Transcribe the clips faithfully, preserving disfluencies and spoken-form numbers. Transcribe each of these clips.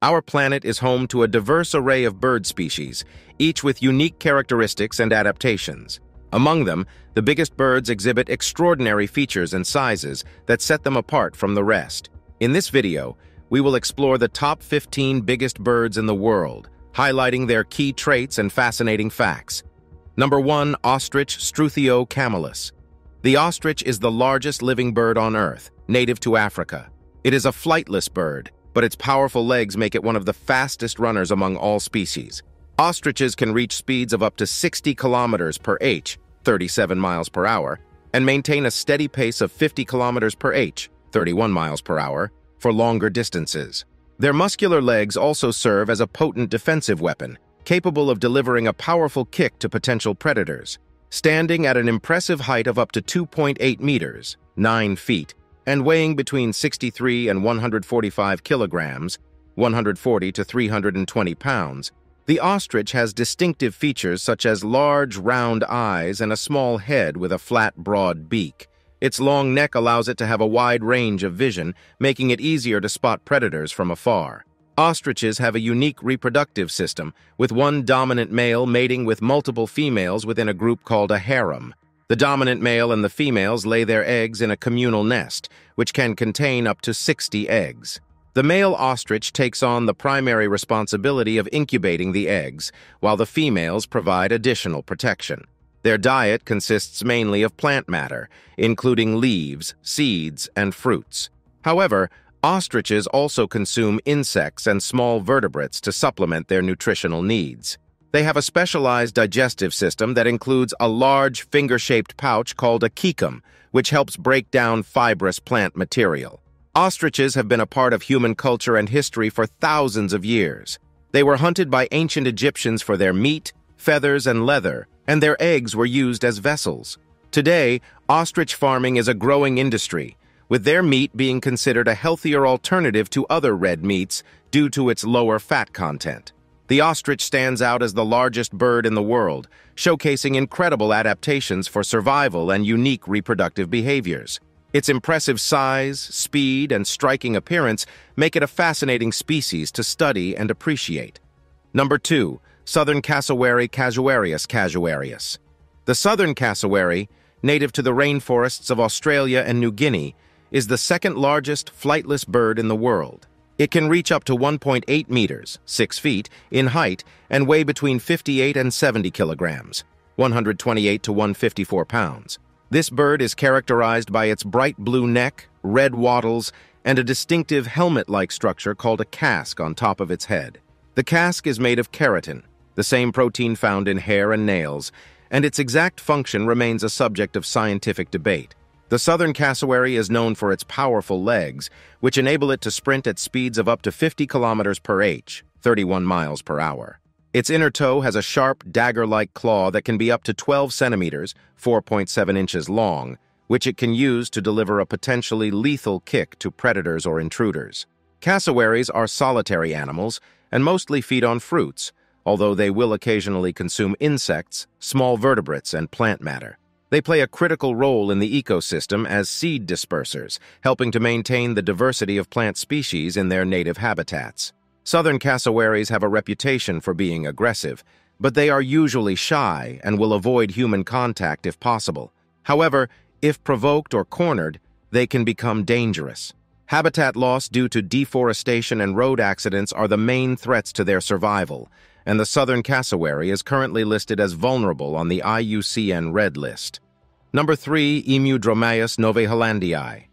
Our planet is home to a diverse array of bird species, each with unique characteristics and adaptations. Among them, the biggest birds exhibit extraordinary features and sizes that set them apart from the rest. In this video, we will explore the top fifteen biggest birds in the world, highlighting their key traits and fascinating facts. Number one. Ostrich Struthio camelus. The ostrich is the largest living bird on Earth, native to Africa. It is a flightless bird, but its powerful legs make it one of the fastest runners among all species. Ostriches can reach speeds of up to sixty kilometers per hour, thirty-seven miles per hour, and maintain a steady pace of fifty kilometers per hour, thirty-one miles per hour, for longer distances. Their muscular legs also serve as a potent defensive weapon, capable of delivering a powerful kick to potential predators. Standing at an impressive height of up to two point eight meters, nine feet, and weighing between sixty-three and one hundred forty-five kilograms, one hundred forty to three hundred twenty pounds, the ostrich has distinctive features such as large, round eyes and a small head with a flat, broad beak. Its long neck allows it to have a wide range of vision, making it easier to spot predators from afar. Ostriches have a unique reproductive system, with one dominant male mating with multiple females within a group called a harem. The dominant male and the females lay their eggs in a communal nest, which can contain up to sixty eggs. The male ostrich takes on the primary responsibility of incubating the eggs, while the females provide additional protection. Their diet consists mainly of plant matter, including leaves, seeds, and fruits. However, ostriches also consume insects and small vertebrates to supplement their nutritional needs. They have a specialized digestive system that includes a large finger-shaped pouch called a cecum, which helps break down fibrous plant material. Ostriches have been a part of human culture and history for thousands of years. They were hunted by ancient Egyptians for their meat, feathers, and leather, and their eggs were used as vessels. Today, ostrich farming is a growing industry, with their meat being considered a healthier alternative to other red meats due to its lower fat content. The ostrich stands out as the largest bird in the world, showcasing incredible adaptations for survival and unique reproductive behaviors. Its impressive size, speed, and striking appearance make it a fascinating species to study and appreciate. Number two. Southern Cassowary Casuarius casuarius. The southern cassowary, native to the rainforests of Australia and New Guinea, is the second-largest flightless bird in the world. It can reach up to one point eight meters, six feet, in height and weigh between fifty-eight and seventy kilograms, one hundred twenty-eight to one hundred fifty-four pounds. This bird is characterized by its bright blue neck, red wattles, and a distinctive helmet-like structure called a casque on top of its head. The casque is made of keratin, the same protein found in hair and nails, and its exact function remains a subject of scientific debate. The southern cassowary is known for its powerful legs, which enable it to sprint at speeds of up to fifty kilometers per hour, thirty-one miles per hour. Its inner toe has a sharp, dagger-like claw that can be up to twelve centimeters, four point seven inches long, which it can use to deliver a potentially lethal kick to predators or intruders. Cassowaries are solitary animals and mostly feed on fruits, although they will occasionally consume insects, small vertebrates, and plant matter. They play a critical role in the ecosystem as seed dispersers, helping to maintain the diversity of plant species in their native habitats. Southern cassowaries have a reputation for being aggressive, but they are usually shy and will avoid human contact if possible. However, if provoked or cornered, they can become dangerous. Habitat loss due to deforestation and road accidents are the main threats to their survival, and the southern cassowary is currently listed as vulnerable on the I U C N Red List. Number three. Emu Dromaeus novaehollandiae.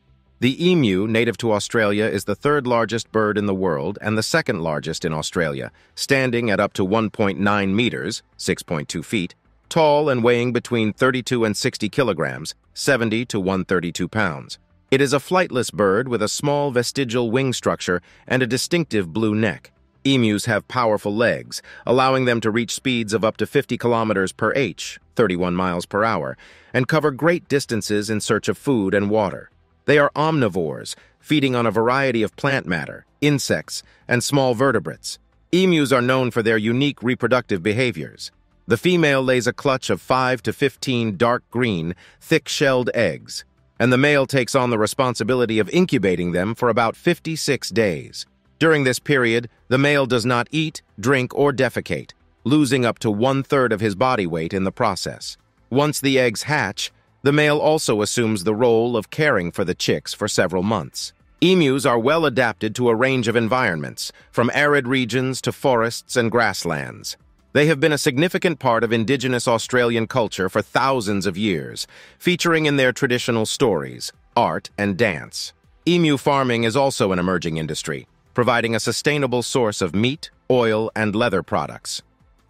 The emu, native to Australia, is the third-largest bird in the world and the second-largest in Australia, standing at up to one point nine meters, six point two feet, tall and weighing between thirty-two and sixty kilograms, seventy to one hundred thirty-two pounds. It is a flightless bird with a small vestigial wing structure and a distinctive blue neck. Emus have powerful legs, allowing them to reach speeds of up to fifty kilometers per hour, thirty-one miles per hour, and cover great distances in search of food and water. They are omnivores, feeding on a variety of plant matter, insects, and small vertebrates. Emus are known for their unique reproductive behaviors. The female lays a clutch of five to fifteen dark green, thick-shelled eggs, and the male takes on the responsibility of incubating them for about fifty-six days. During this period, the male does not eat, drink, or defecate, losing up to one-third of his body weight in the process. Once the eggs hatch, the male also assumes the role of caring for the chicks for several months. Emus are well adapted to a range of environments, from arid regions to forests and grasslands. They have been a significant part of indigenous Australian culture for thousands of years, featuring in their traditional stories, art, and dance. Emu farming is also an emerging industry, providing a sustainable source of meat, oil, and leather products.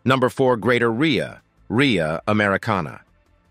Number four, Greater Rhea, Rhea americana.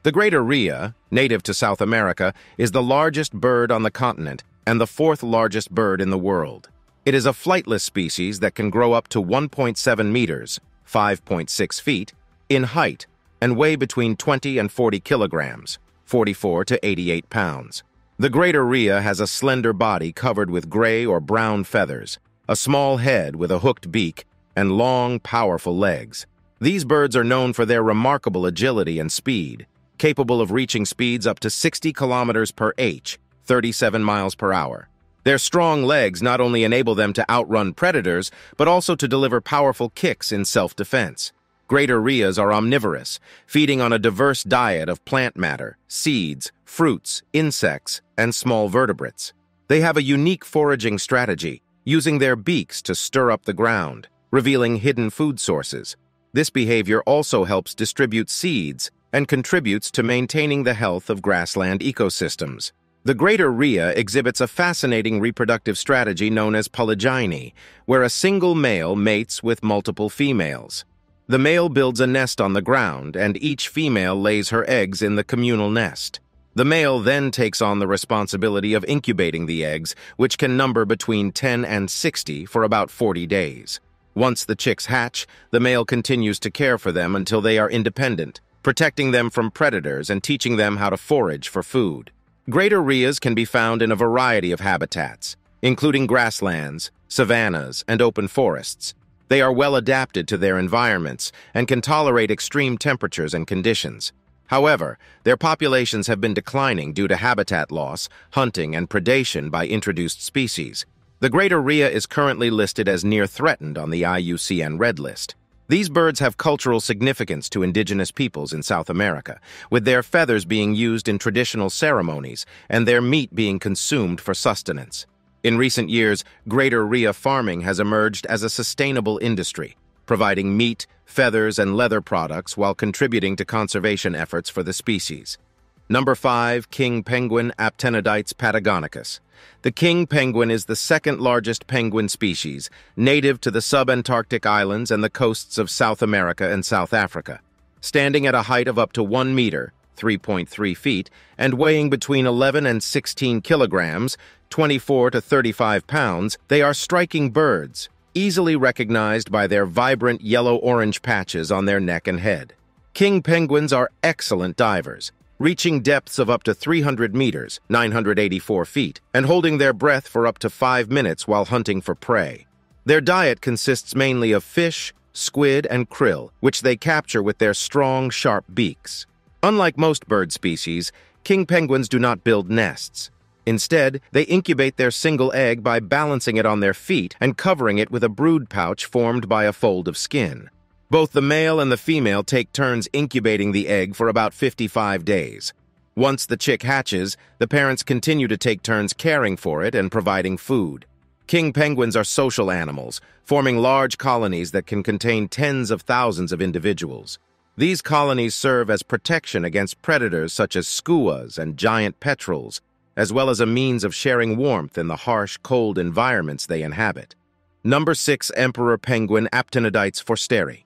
The Greater Rhea, native to South America, is the largest bird on the continent and the fourth largest bird in the world. It is a flightless species that can grow up to one point seven meters, five point six feet, in height and weigh between twenty and forty kilograms, forty-four to eighty-eight pounds. The Greater Rhea has a slender body covered with gray or brown feathers, a small head with a hooked beak, and long, powerful legs. These birds are known for their remarkable agility and speed, capable of reaching speeds up to sixty kilometers per hour, thirty-seven miles per hour. Their strong legs not only enable them to outrun predators, but also to deliver powerful kicks in self-defense. Greater Rheas are omnivorous, feeding on a diverse diet of plant matter, seeds, fruits, insects, and small vertebrates. They have a unique foraging strategy, using their beaks to stir up the ground, revealing hidden food sources. This behavior also helps distribute seeds and contributes to maintaining the health of grassland ecosystems. The Greater Rhea exhibits a fascinating reproductive strategy known as polygyny, where a single male mates with multiple females. The male builds a nest on the ground, and each female lays her eggs in the communal nest. The male then takes on the responsibility of incubating the eggs, which can number between ten and sixty for about forty days. Once the chicks hatch, the male continues to care for them until they are independent, protecting them from predators and teaching them how to forage for food. Greater Rheas can be found in a variety of habitats, including grasslands, savannas, and open forests. They are well adapted to their environments and can tolerate extreme temperatures and conditions. However, their populations have been declining due to habitat loss, hunting, and predation by introduced species. The Greater Rhea is currently listed as near threatened on the I U C N Red List. These birds have cultural significance to indigenous peoples in South America, with their feathers being used in traditional ceremonies and their meat being consumed for sustenance. In recent years, Greater Rhea farming has emerged as a sustainable industry, providing meat, feathers, and leather products while contributing to conservation efforts for the species. Number five, King Penguin, Aptenodytes patagonicus. The king penguin is the second largest penguin species, native to the subantarctic islands and the coasts of South America and South Africa. Standing at a height of up to one meter, three point three feet, and weighing between eleven and sixteen kilograms, twenty-four to thirty-five pounds, they are striking birds, easily recognized by their vibrant yellow-orange patches on their neck and head. King penguins are excellent divers, reaching depths of up to three hundred meters, nine hundred eighty-four feet, and holding their breath for up to five minutes while hunting for prey. Their diet consists mainly of fish, squid, and krill, which they capture with their strong, sharp beaks. Unlike most bird species, king penguins do not build nests. Instead, they incubate their single egg by balancing it on their feet and covering it with a brood pouch formed by a fold of skin. Both the male and the female take turns incubating the egg for about fifty-five days. Once the chick hatches, the parents continue to take turns caring for it and providing food. King penguins are social animals, forming large colonies that can contain tens of thousands of individuals. These colonies serve as protection against predators such as skuas and giant petrels, as well as a means of sharing warmth in the harsh, cold environments they inhabit. Number six, Emperor Penguin, Aptenodytes forsteri.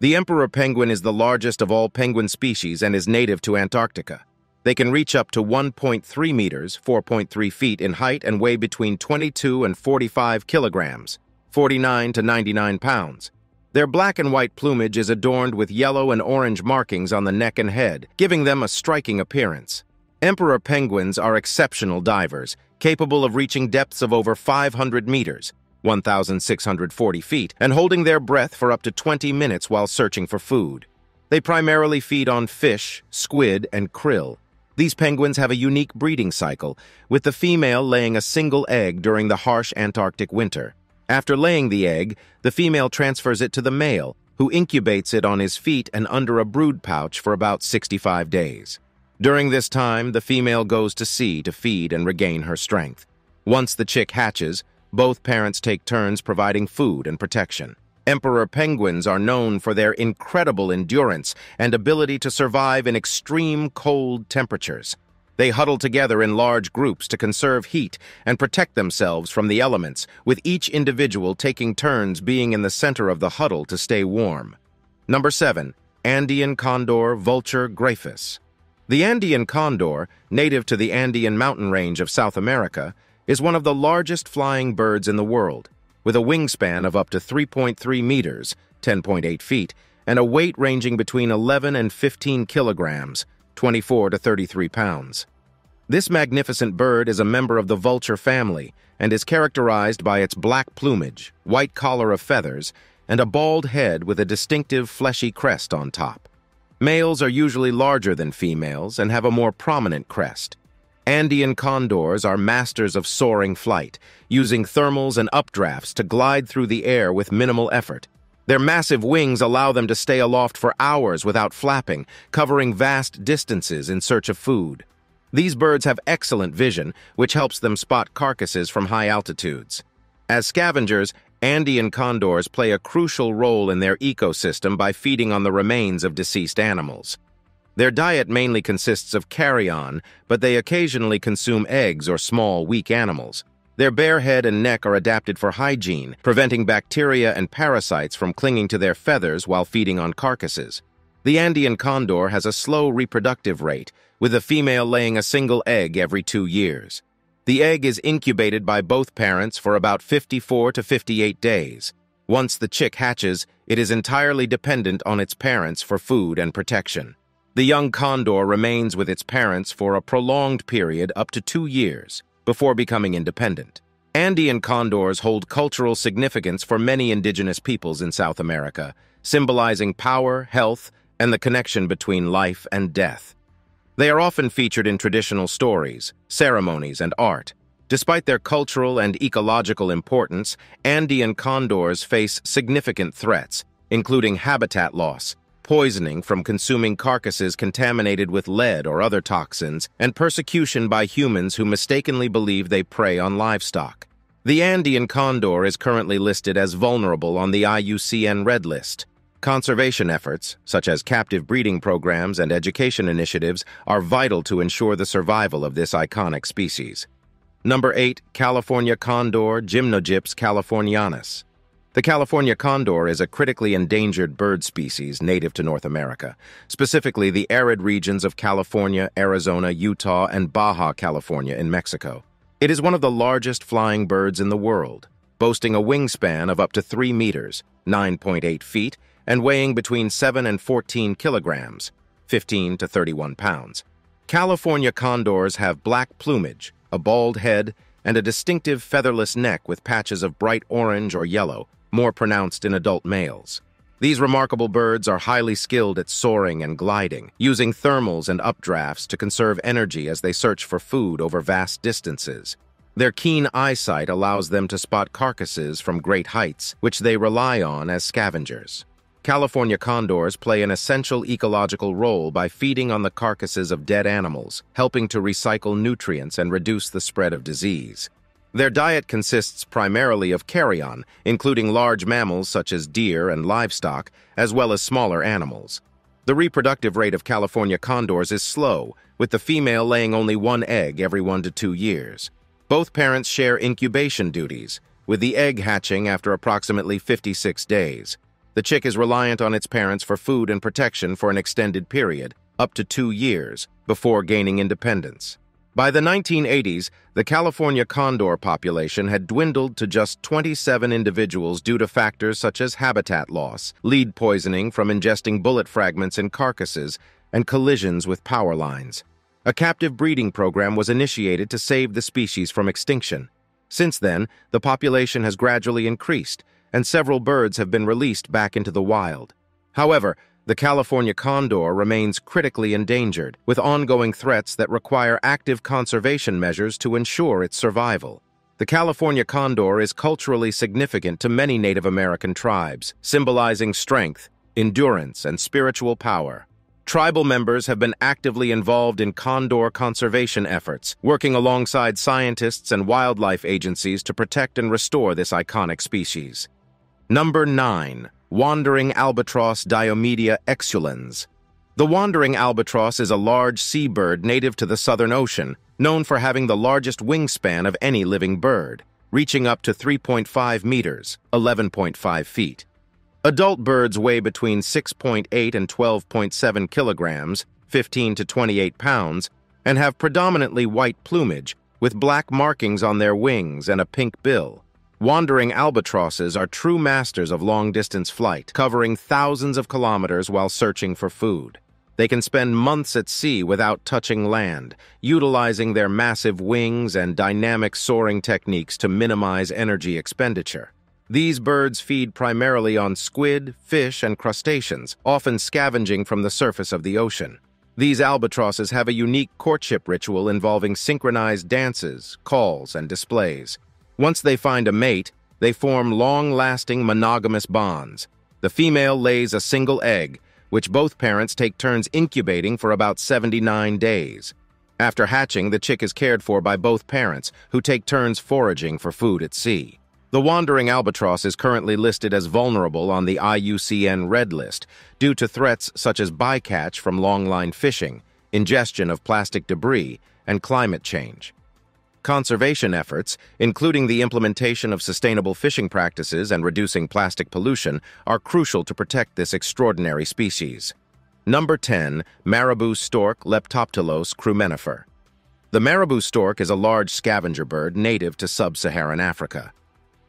The emperor penguin is the largest of all penguin species and is native to Antarctica. They can reach up to one point three meters, four point three feet in height, and weigh between twenty-two and forty-five kilograms, forty-nine to ninety-nine pounds. Their black and white plumage is adorned with yellow and orange markings on the neck and head, giving them a striking appearance. Emperor penguins are exceptional divers, capable of reaching depths of over five hundred meters, one thousand six hundred forty feet, and holding their breath for up to twenty minutes while searching for food. They primarily feed on fish, squid, and krill. These penguins have a unique breeding cycle, with the female laying a single egg during the harsh Antarctic winter. After laying the egg, the female transfers it to the male, who incubates it on his feet and under a brood pouch for about sixty-five days. During this time, the female goes to sea to feed and regain her strength. Once the chick hatches, both parents take turns providing food and protection. Emperor penguins are known for their incredible endurance and ability to survive in extreme cold temperatures. They huddle together in large groups to conserve heat and protect themselves from the elements, with each individual taking turns being in the center of the huddle to stay warm. Number seven. Andean condor, Vultur gryphus. The Andean condor, native to the Andean mountain range of South America, is one of the largest flying birds in the world, with a wingspan of up to three point three meters, ten point eight feet, and a weight ranging between eleven and fifteen kilograms, twenty-four to thirty-three pounds. This magnificent bird is a member of the vulture family and is characterized by its black plumage, white collar of feathers, and a bald head with a distinctive fleshy crest on top. Males are usually larger than females and have a more prominent crest. Andean condors are masters of soaring flight, using thermals and updrafts to glide through the air with minimal effort. Their massive wings allow them to stay aloft for hours without flapping, covering vast distances in search of food. These birds have excellent vision, which helps them spot carcasses from high altitudes. As scavengers, Andean condors play a crucial role in their ecosystem by feeding on the remains of deceased animals. Their diet mainly consists of carrion, but they occasionally consume eggs or small, weak animals. Their bare head and neck are adapted for hygiene, preventing bacteria and parasites from clinging to their feathers while feeding on carcasses. The Andean condor has a slow reproductive rate, with the female laying a single egg every two years. The egg is incubated by both parents for about fifty-four to fifty-eight days. Once the chick hatches, it is entirely dependent on its parents for food and protection. The young condor remains with its parents for a prolonged period up to two years before becoming independent. Andean condors hold cultural significance for many indigenous peoples in South America, symbolizing power, health, and the connection between life and death. They are often featured in traditional stories, ceremonies, and art. Despite their cultural and ecological importance, Andean condors face significant threats, including habitat loss, poisoning from consuming carcasses contaminated with lead or other toxins, and persecution by humans who mistakenly believe they prey on livestock. The Andean condor is currently listed as vulnerable on the I U C N Red List. Conservation efforts, such as captive breeding programs and education initiatives, are vital to ensure the survival of this iconic species. Number eight. California condor, Gymnogyps californianus. The California condor is a critically endangered bird species native to North America, specifically the arid regions of California, Arizona, Utah, and Baja California in Mexico. It is one of the largest flying birds in the world, boasting a wingspan of up to three meters, nine point eight feet, and weighing between seven and fourteen kilograms, fifteen to thirty-one pounds. California condors have black plumage, a bald head, and a distinctive featherless neck with patches of bright orange or yellow, more pronounced in adult males. These remarkable birds are highly skilled at soaring and gliding, using thermals and updrafts to conserve energy as they search for food over vast distances. Their keen eyesight allows them to spot carcasses from great heights, which they rely on as scavengers. California condors play an essential ecological role by feeding on the carcasses of dead animals, helping to recycle nutrients and reduce the spread of disease. Their diet consists primarily of carrion, including large mammals such as deer and livestock, as well as smaller animals. The reproductive rate of California condors is slow, with the female laying only one egg every one to two years. Both parents share incubation duties, with the egg hatching after approximately fifty-six days. The chick is reliant on its parents for food and protection for an extended period, up to two years, before gaining independence. By the nineteen eighties, the California condor population had dwindled to just twenty-seven individuals due to factors such as habitat loss, lead poisoning from ingesting bullet fragments in carcasses, and collisions with power lines. A captive breeding program was initiated to save the species from extinction. Since then, the population has gradually increased, and several birds have been released back into the wild. However, the California condor remains critically endangered, with ongoing threats that require active conservation measures to ensure its survival. The California condor is culturally significant to many Native American tribes, symbolizing strength, endurance, and spiritual power. Tribal members have been actively involved in condor conservation efforts, working alongside scientists and wildlife agencies to protect and restore this iconic species. Number nine. Wandering albatross Diomedia exulans. The wandering albatross is a large seabird native to the Southern Ocean, known for having the largest wingspan of any living bird, reaching up to three point five meters, eleven point five feet. Adult birds weigh between six point eight and twelve point seven kilograms, fifteen to twenty-eight pounds, and have predominantly white plumage, with black markings on their wings and a pink bill. Wandering albatrosses are true masters of long-distance flight, covering thousands of kilometers while searching for food. They can spend months at sea without touching land, utilizing their massive wings and dynamic soaring techniques to minimize energy expenditure. These birds feed primarily on squid, fish, and crustaceans, often scavenging from the surface of the ocean. These albatrosses have a unique courtship ritual involving synchronized dances, calls, and displays. Once they find a mate, they form long-lasting monogamous bonds. The female lays a single egg, which both parents take turns incubating for about seventy-nine days. After hatching, the chick is cared for by both parents, who take turns foraging for food at sea. The wandering albatross is currently listed as vulnerable on the I U C N Red List due to threats such as bycatch from longline fishing, ingestion of plastic debris, and climate change. Conservation efforts, including the implementation of sustainable fishing practices and reducing plastic pollution, are crucial to protect this extraordinary species. Number ten. Marabou stork Leptoptilos crumenifer. The marabou stork is a large scavenger bird native to sub-Saharan Africa.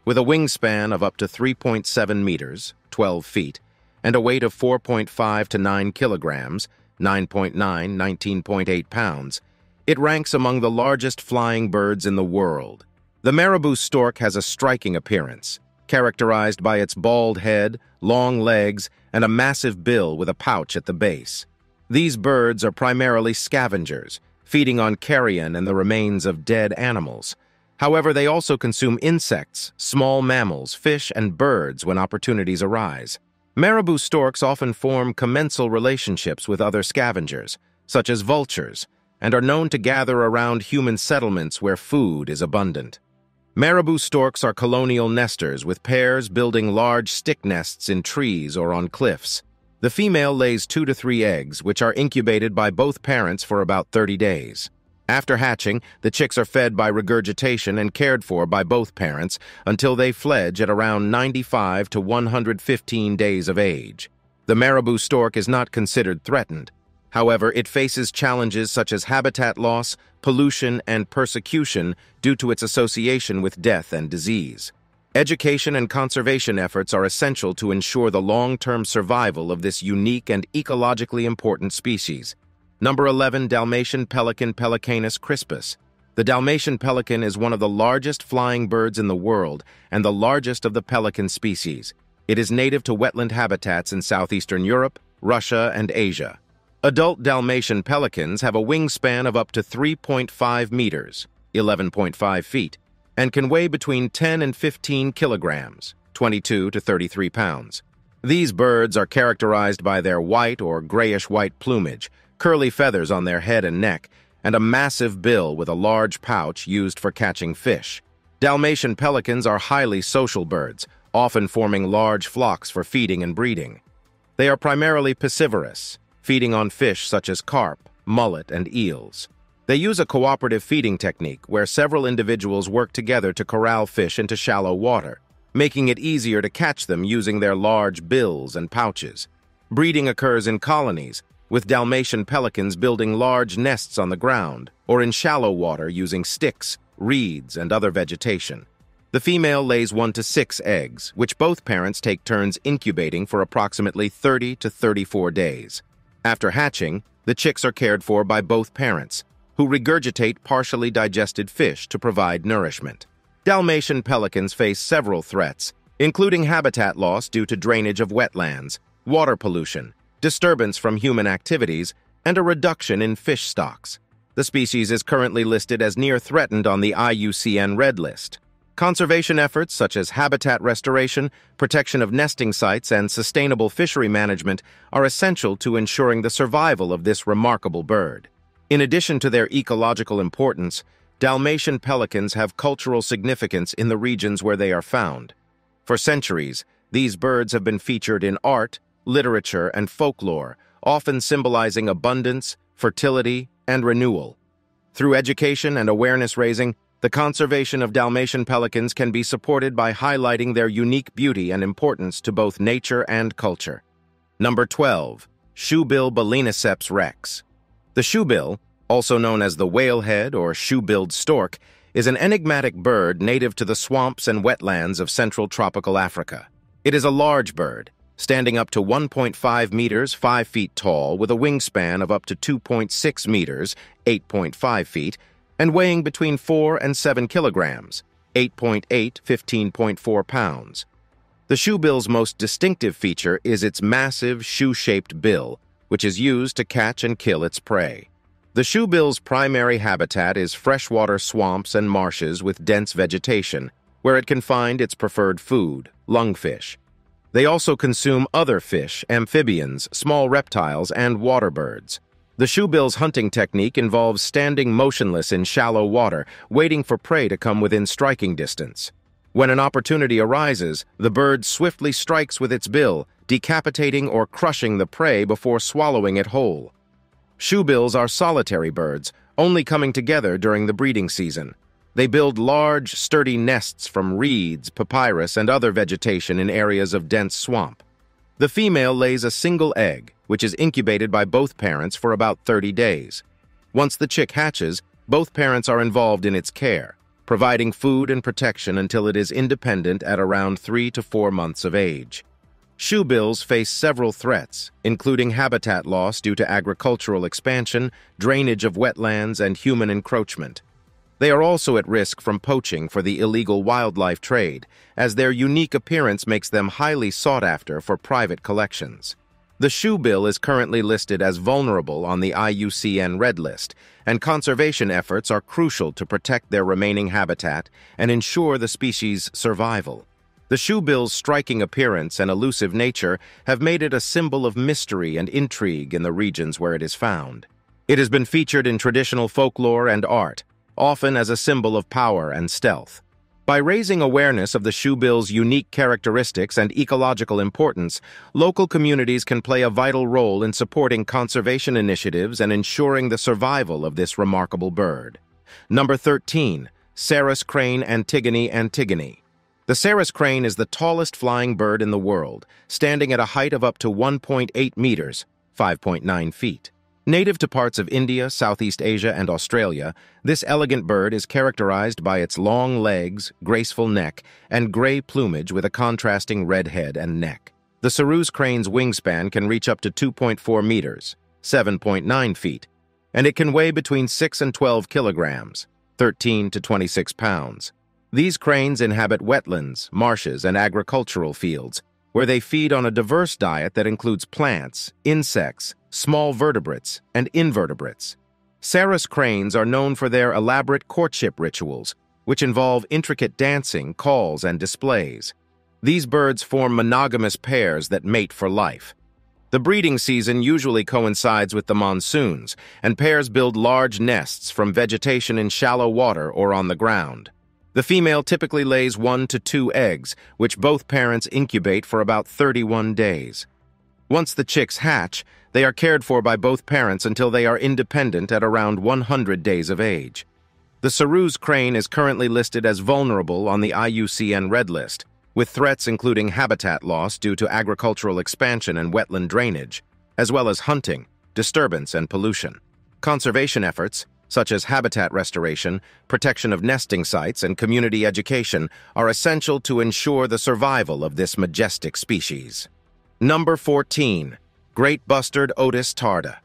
With a wingspan of up to three point seven meters, twelve feet, and a weight of four point five to nine kilograms, nine point nine, nineteen point eight pounds, it ranks among the largest flying birds in the world. The marabou stork has a striking appearance, characterized by its bald head, long legs, and a massive bill with a pouch at the base. These birds are primarily scavengers, feeding on carrion and the remains of dead animals. However, they also consume insects, small mammals, fish, and birds when opportunities arise. Marabou storks often form commensal relationships with other scavengers, such as vultures, and are known to gather around human settlements where food is abundant. Marabou storks are colonial nesters, with pairs building large stick nests in trees or on cliffs. The female lays two to three eggs, which are incubated by both parents for about thirty days. After hatching, the chicks are fed by regurgitation and cared for by both parents until they fledge at around ninety-five to one hundred fifteen days of age. The marabou stork is not considered threatened. However, it faces challenges such as habitat loss, pollution, and persecution due to its association with death and disease. Education and conservation efforts are essential to ensure the long-term survival of this unique and ecologically important species. Number eleven. Dalmatian pelican Pelicanus crispus. The Dalmatian pelican is one of the largest flying birds in the world and the largest of the pelican species. It is native to wetland habitats in southeastern Europe, Russia, and Asia. Adult Dalmatian pelicans have a wingspan of up to three point five meters, eleven point five feet, and can weigh between ten and fifteen kilograms, twenty-two to thirty-three pounds. These birds are characterized by their white or grayish-white plumage, curly feathers on their head and neck, and a massive bill with a large pouch used for catching fish. Dalmatian pelicans are highly social birds, often forming large flocks for feeding and breeding. They are primarily piscivorous, feeding on fish such as carp, mullet, and eels. They use a cooperative feeding technique where several individuals work together to corral fish into shallow water, making it easier to catch them using their large bills and pouches. Breeding occurs in colonies, with Dalmatian pelicans building large nests on the ground or in shallow water using sticks, reeds, and other vegetation. The female lays one to six eggs, which both parents take turns incubating for approximately thirty to thirty-four days. After hatching, the chicks are cared for by both parents, who regurgitate partially digested fish to provide nourishment. Dalmatian pelicans face several threats, including habitat loss due to drainage of wetlands, water pollution, disturbance from human activities, and a reduction in fish stocks. The species is currently listed as near threatened on the I U C N Red List. Conservation efforts such as habitat restoration, protection of nesting sites, and sustainable fishery management are essential to ensuring the survival of this remarkable bird. In addition to their ecological importance, Dalmatian pelicans have cultural significance in the regions where they are found. For centuries, these birds have been featured in art, literature, and folklore, often symbolizing abundance, fertility, and renewal. Through education and awareness raising, the conservation of Dalmatian pelicans can be supported by highlighting their unique beauty and importance to both nature and culture. Number twelve. Shoebill Balaeniceps rex. The shoebill, also known as the whalehead or shoe-billed stork, is an enigmatic bird native to the swamps and wetlands of central tropical Africa. It is a large bird, standing up to one point five meters, five feet tall, with a wingspan of up to two point six meters, eight point five feet, and weighing between four and seven kilograms, eight point eight, fifteen point four pounds. The shoebill's most distinctive feature is its massive shoe-shaped bill, which is used to catch and kill its prey. The shoebill's primary habitat is freshwater swamps and marshes with dense vegetation, where it can find its preferred food, lungfish. They also consume other fish, amphibians, small reptiles, and water birds. The shoebill's hunting technique involves standing motionless in shallow water, waiting for prey to come within striking distance. When an opportunity arises, the bird swiftly strikes with its bill, decapitating or crushing the prey before swallowing it whole. Shoebills are solitary birds, only coming together during the breeding season. They build large, sturdy nests from reeds, papyrus, and other vegetation in areas of dense swamp. The female lays a single egg, which is incubated by both parents for about thirty days. Once the chick hatches, both parents are involved in its care, providing food and protection until it is independent at around three to four months of age. Shoebills face several threats, including habitat loss due to agricultural expansion, drainage of wetlands, and human encroachment. They are also at risk from poaching for the illegal wildlife trade, as their unique appearance makes them highly sought after for private collections. The shoebill is currently listed as vulnerable on the I U C N Red List, and conservation efforts are crucial to protect their remaining habitat and ensure the species' survival. The shoebill's striking appearance and elusive nature have made it a symbol of mystery and intrigue in the regions where it is found. It has been featured in traditional folklore and art, often as a symbol of power and stealth. By raising awareness of the shoebill's unique characteristics and ecological importance, local communities can play a vital role in supporting conservation initiatives and ensuring the survival of this remarkable bird. Number thirteen. Sarus crane Antigone antigone. The Sarus crane is the tallest flying bird in the world, standing at a height of up to one point eight meters, five point nine feet. Native to parts of India, Southeast Asia, and Australia, this elegant bird is characterized by its long legs, graceful neck, and gray plumage with a contrasting red head and neck. The Sarus crane's wingspan can reach up to two point four meters, seven point nine feet, and it can weigh between six and twelve kilograms, thirteen to twenty-six pounds. These cranes inhabit wetlands, marshes, and agricultural fields, where they feed on a diverse diet that includes plants, insects, small vertebrates, and invertebrates. Sarus cranes are known for their elaborate courtship rituals, which involve intricate dancing, calls, and displays. These birds form monogamous pairs that mate for life. The breeding season usually coincides with the monsoons, and pairs build large nests from vegetation in shallow water or on the ground. The female typically lays one to two eggs, which both parents incubate for about thirty-one days. Once the chicks hatch, they are cared for by both parents until they are independent at around one hundred days of age. The Sarus crane is currently listed as vulnerable on the I U C N Red List, with threats including habitat loss due to agricultural expansion and wetland drainage, as well as hunting, disturbance, and pollution. Conservation efforts, such as habitat restoration, protection of nesting sites, and community education, are essential to ensure the survival of this majestic species. Number fourteen. Great Bustard Otis tarda.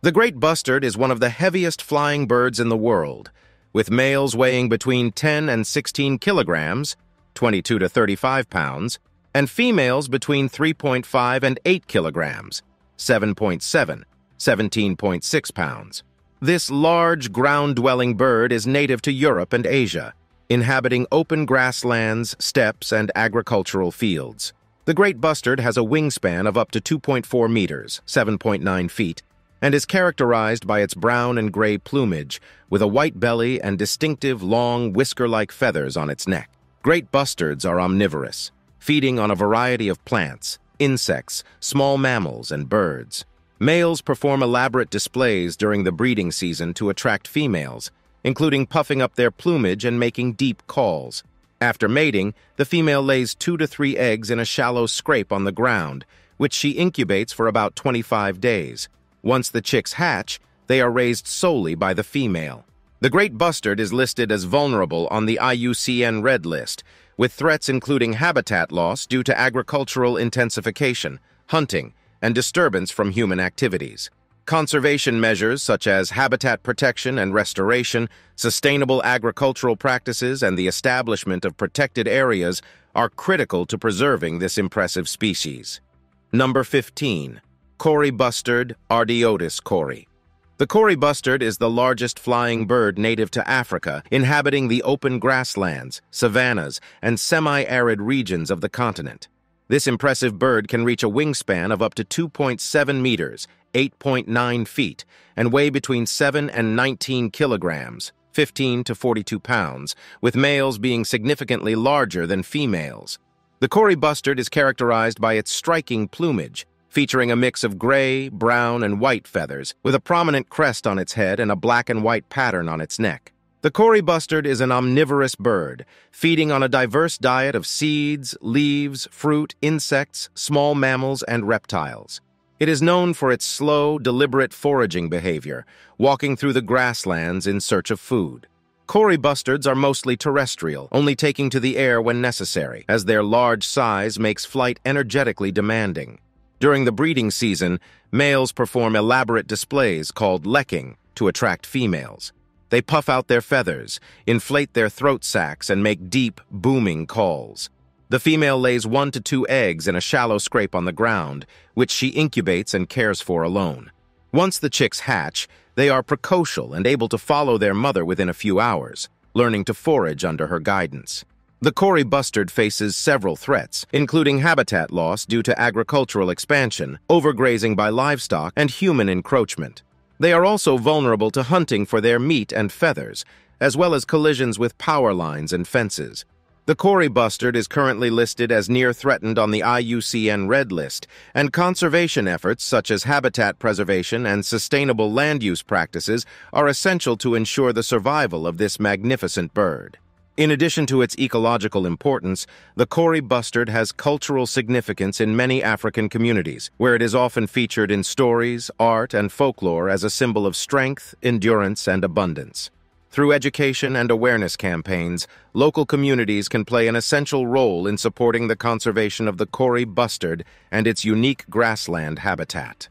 The great bustard is one of the heaviest flying birds in the world, with males weighing between ten and sixteen kilograms, twenty-two to thirty-five pounds, and females between three point five and eight kilograms, seven point seven, seventeen point six pounds. This large ground-dwelling bird is native to Europe and Asia. inhabiting open grasslands, steppes, and agricultural fields. The great bustard has a wingspan of up to two point four meters, seven point nine feet, and is characterized by its brown and gray plumage, with a white belly and distinctive, long, whisker-like feathers on its neck. Great bustards are omnivorous, feeding on a variety of plants, insects, small mammals, and birds. Males perform elaborate displays during the breeding season to attract females, including puffing up their plumage and making deep calls. After mating, the female lays two to three eggs in a shallow scrape on the ground, which she incubates for about twenty-five days. Once the chicks hatch, they are raised solely by the female. The great bustard is listed as vulnerable on the I U C N Red List, with threats including habitat loss due to agricultural intensification, hunting, and disturbance from human activities. Conservation measures such as habitat protection and restoration, sustainable agricultural practices, and the establishment of protected areas are critical to preserving this impressive species. Number fifteen. Cori bustard, Ardeotis cori. The cori bustard is the largest flying bird native to Africa, inhabiting the open grasslands, savannas, and semi-arid regions of the continent. This impressive bird can reach a wingspan of up to two point seven meters, eight point nine feet, and weigh between seven and nineteen kilograms, fifteen to forty-two pounds, with males being significantly larger than females. The cori bustard is characterized by its striking plumage, featuring a mix of gray, brown, and white feathers, with a prominent crest on its head and a black and white pattern on its neck. The cori bustard is an omnivorous bird, feeding on a diverse diet of seeds, leaves, fruit, insects, small mammals, and reptiles. It is known for its slow, deliberate foraging behavior, walking through the grasslands in search of food. Cori bustards are mostly terrestrial, only taking to the air when necessary, as their large size makes flight energetically demanding. During the breeding season, males perform elaborate displays called lekking to attract females. They puff out their feathers, inflate their throat sacs, and make deep, booming calls. The female lays one to two eggs in a shallow scrape on the ground, which she incubates and cares for alone. Once the chicks hatch, they are precocial and able to follow their mother within a few hours, learning to forage under her guidance. The cori bustard faces several threats, including habitat loss due to agricultural expansion, overgrazing by livestock, and human encroachment. They are also vulnerable to hunting for their meat and feathers, as well as collisions with power lines and fences. The cori bustard is currently listed as near threatened on the I U C N Red List, and conservation efforts such as habitat preservation and sustainable land use practices are essential to ensure the survival of this magnificent bird. In addition to its ecological importance, the cori bustard has cultural significance in many African communities, where it is often featured in stories, art, and folklore as a symbol of strength, endurance, and abundance. Through education and awareness campaigns, local communities can play an essential role in supporting the conservation of the cori bustard and its unique grassland habitat.